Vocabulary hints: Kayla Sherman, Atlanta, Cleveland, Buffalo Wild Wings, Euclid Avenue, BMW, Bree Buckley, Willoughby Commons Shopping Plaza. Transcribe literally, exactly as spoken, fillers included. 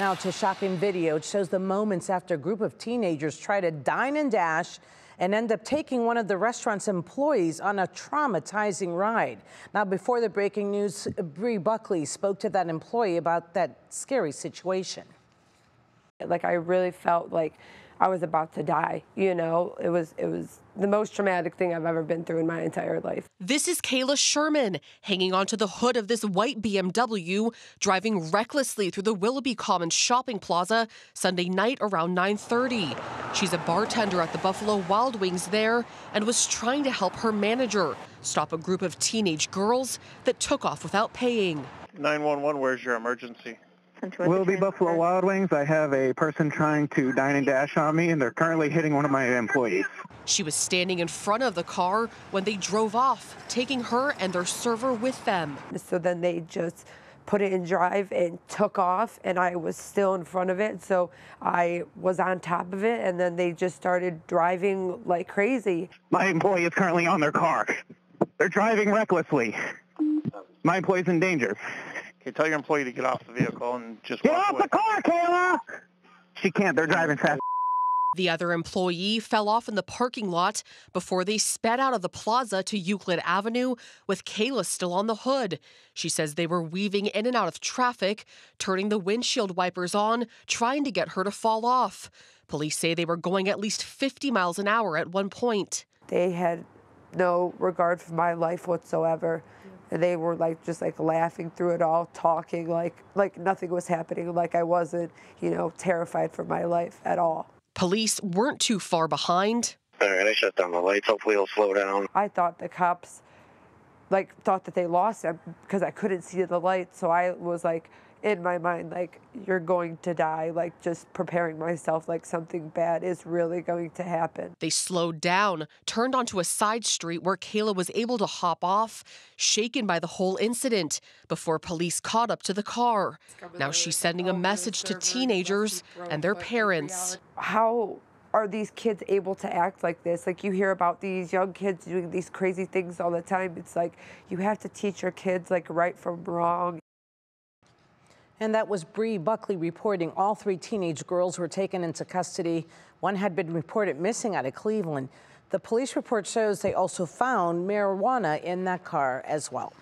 Now to shocking video. It shows the moments after a group of teenagers try to dine and dash and end up taking one of the restaurant's employees on a traumatizing ride. Now, before the breaking news, Bree Buckley spoke to that employee about that scary situation. Like, I really felt like I was about to die, you know? It was, it was the most traumatic thing I've ever been through in my entire life. This is Kayla Sherman, hanging onto the hood of this white B M W, driving recklessly through the Willoughby Commons Shopping Plaza Sunday night around nine thirty. She's a bartender at the Buffalo Wild Wings there and was trying to help her manager stop a group of teenage girls that took off without paying. nine one one, where's your emergency? Willoughby Buffalo Wild Wings, I have a person trying to dine and dash on me, and they're currently hitting one of my employees. She was standing in front of the car when they drove off, taking her and their server with them. So then they just put it in drive and took off, and I was still in front of it, so I was on top of it, and then they just started driving like crazy. My employee is currently on their car. They're driving recklessly. My employee's in danger. Okay, tell your employee to get off the vehicle and just get off the car, Kayla! She can't. They're driving fast. The other employee fell off in the parking lot before they sped out of the plaza to Euclid Avenue with Kayla still on the hood. She says they were weaving in and out of traffic, turning the windshield wipers on, trying to get her to fall off. Police say they were going at least fifty miles an hour at one point. They had no regard for my life whatsoever. And they were like just like laughing through it all, talking like like nothing was happening, like I wasn't, you know, terrified for my life at all. Police weren't too far behind. All right, I shut down the lights. Hopefully it'll slow down. I thought the cops like thought that they lost him because I couldn't see the lights, so I was like in my mind like, you're going to die, like just preparing myself like something bad is really going to happen. They slowed down, turned onto a side street where Kayla was able to hop off, shaken by the whole incident, before police caught up to the car. Now she's sending a message to teenagers and their parents. How are these kids able to act like this? Like, you hear about these young kids doing these crazy things all the time. It's like, you have to teach your kids like right from wrong. And that was Bree Buckley reporting. All three teenage girls were taken into custody. One had been reported missing out of Cleveland. The police report shows they also found marijuana in that car as well.